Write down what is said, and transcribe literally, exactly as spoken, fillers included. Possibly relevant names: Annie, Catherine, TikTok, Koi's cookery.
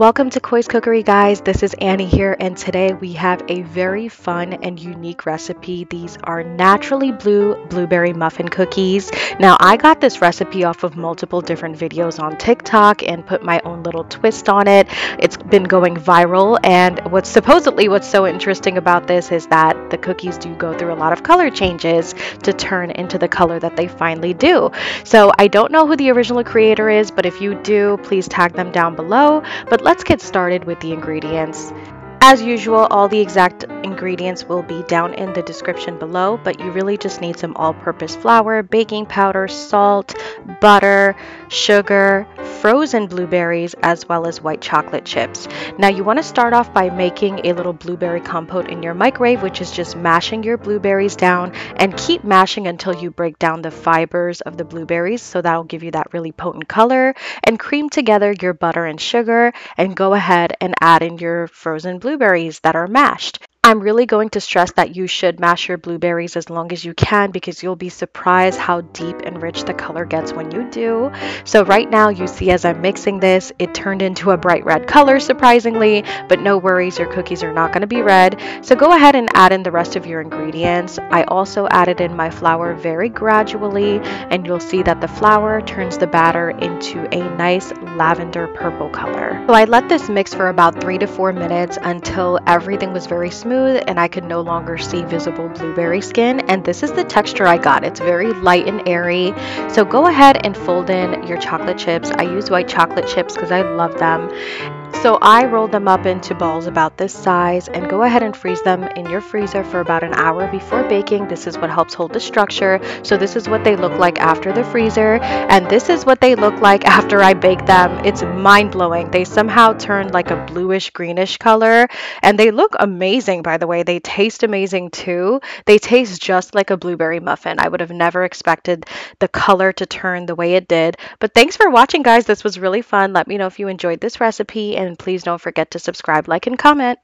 Welcome to Koi's Cookery, guys. This is Annie here, and today we have a very fun and unique recipe. These are naturally blue blueberry muffin cookies. Now, I got this recipe off of multiple different videos on TikTok and put my own little twist on it. It's been going viral, and what's supposedly what's so interesting about this is that the cookies do go through a lot of color changes to turn into the color that they finally do. So I don't know who the original creator is, but if you do, please tag them down below. But let's Let's get started with the ingredients. As usual, all the exact ingredients will be down in the description below, but you really just need some all-purpose flour, baking powder, salt, butter, sugar, frozen blueberries, as well as white chocolate chips. Now you want to start off by making a little blueberry compote in your microwave, which is just mashing your blueberries down, and keep mashing until you break down the fibers of the blueberries, so that'll give you that really potent color. And cream together your butter and sugar, and go ahead and add in your frozen blueberries that are mashed. I'm really going to stress that you should mash your blueberries as long as you can, because you'll be surprised how deep and rich the color gets when you do. So right now you see as I'm mixing this, it turned into a bright red color surprisingly, but no worries, your cookies are not going to be red. So go ahead and add in the rest of your ingredients. I also added in my flour very gradually, and you'll see that the flour turns the batter into a nice lavender purple color. So I let this mix for about three to four minutes until everything was very smooth and I could no longer see visible blueberry skin, and this is the texture I got. It's very light and airy. So go ahead and fold in your chocolate chips. I use white chocolate chips because I love them. So I rolled them up into balls about this size, and go ahead and freeze them in your freezer for about an hour before baking. This is what helps hold the structure. So this is what they look like after the freezer, and this is what they look like after I bake them. It's mind-blowing. They somehow turn like a bluish greenish color, and they look amazing, by the way. They taste amazing too. They taste just like a blueberry muffin. I would have never expected the color to turn the way it did. But thanks for watching, guys. This was really fun. Let me know if you enjoyed this recipe. And please don't forget to subscribe, like, and comment.